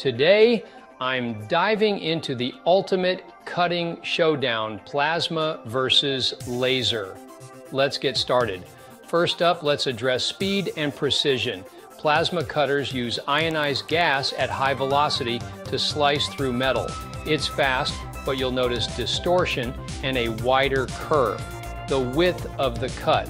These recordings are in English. Today, I'm diving into the ultimate cutting showdown, plasma versus laser. Let's get started. First up, let's address speed and precision. Plasma cutters use ionized gas at high velocity to slice through metal. It's fast, but you'll notice distortion and a wider curve, the width of the cut.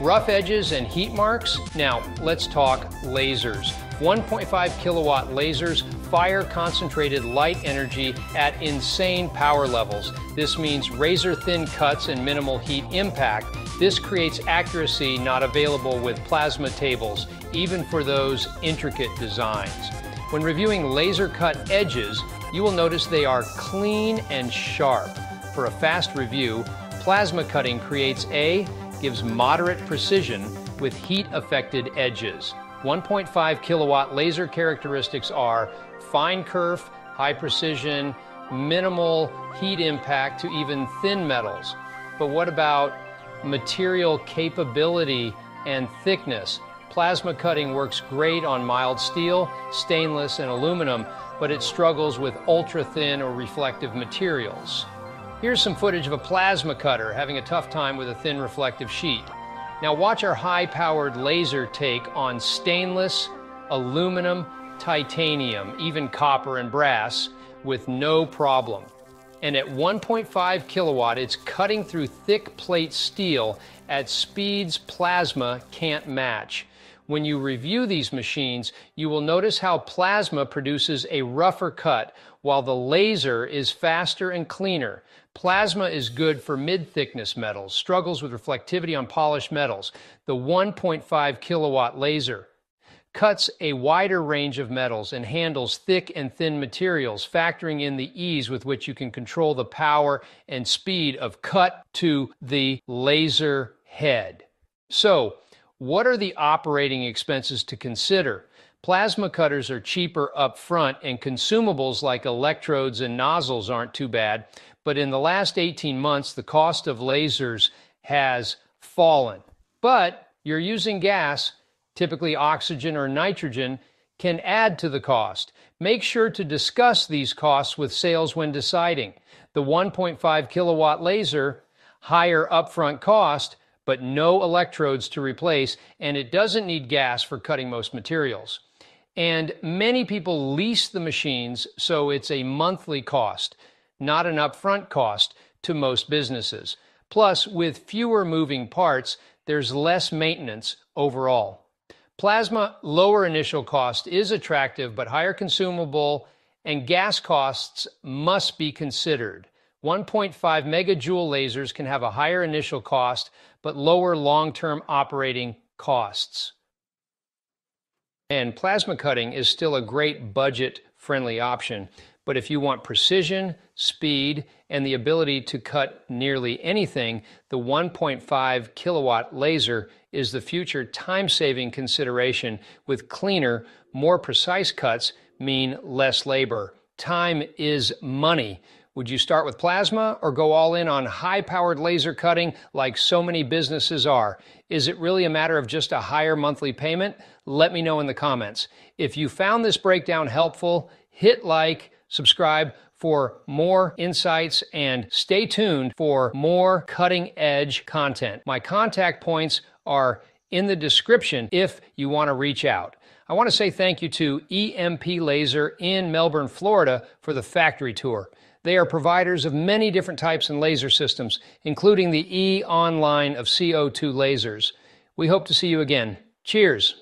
Rough edges and heat marks? Now, let's talk lasers. 1.5 kilowatt lasers fire concentrated light energy at insane power levels. This means razor-thin cuts and minimal heat impact. This creates accuracy not available with plasma tables, even for those intricate designs. When reviewing laser-cut edges, you will notice they are clean and sharp. For a fast review, plasma cutting gives moderate precision with heat-affected edges. 1.5 kilowatt laser characteristics are fine kerf, high precision, minimal heat impact to even thin metals. But what about material capability and thickness? Plasma cutting works great on mild steel, stainless, and aluminum, but it struggles with ultra-thin or reflective materials. Here's some footage of a plasma cutter having a tough time with a thin reflective sheet. Now watch our high-powered laser take on stainless, aluminum, titanium, even copper and brass, with no problem. And at 1.5 kilowatt, it's cutting through thick plate steel at speeds plasma can't match. When you review these machines, you will notice how plasma produces a rougher cut, while the laser is faster and cleaner. Plasma is good for mid-thickness metals, struggles with reflectivity on polished metals. The 1.5 kilowatt laser cuts a wider range of metals and handles thick and thin materials, factoring in the ease with which you can control the power and speed of cut to the laser head. So, what are the operating expenses to consider? Plasma cutters are cheaper up front, and consumables like electrodes and nozzles aren't too bad. But in the last 18 months, the cost of lasers has fallen. But you're using gas, typically oxygen or nitrogen, can add to the cost. Make sure to discuss these costs with sales when deciding. The 1.5 kilowatt laser, higher upfront cost, but no electrodes to replace, and it doesn't need gas for cutting most materials. And many people lease the machines, so it's a monthly cost, not an upfront cost to most businesses. Plus, with fewer moving parts, there's less maintenance overall. Plasma lower initial cost is attractive, but higher consumable and gas costs must be considered. 1.5 megajoule lasers can have a higher initial cost, but lower long-term operating costs. And plasma cutting is still a great budget-friendly option, but if you want precision, speed, and the ability to cut nearly anything, the 1.5 kilowatt laser is the future time-saving consideration. With cleaner, more precise cuts mean less labor. Time is money. Would you start with plasma or go all in on high-powered laser cutting like so many businesses are? Is it really a matter of just a higher monthly payment? Let me know in the comments. If you found this breakdown helpful, hit like, subscribe for more insights, and stay tuned for more cutting-edge content. My contact points are in the description if you want to reach out. I want to say thank you to EMPLASER in Melbourne, Florida for the factory tour. They are providers of many different types and laser systems, including the Aeon line of CO2 lasers. We hope to see you again. Cheers.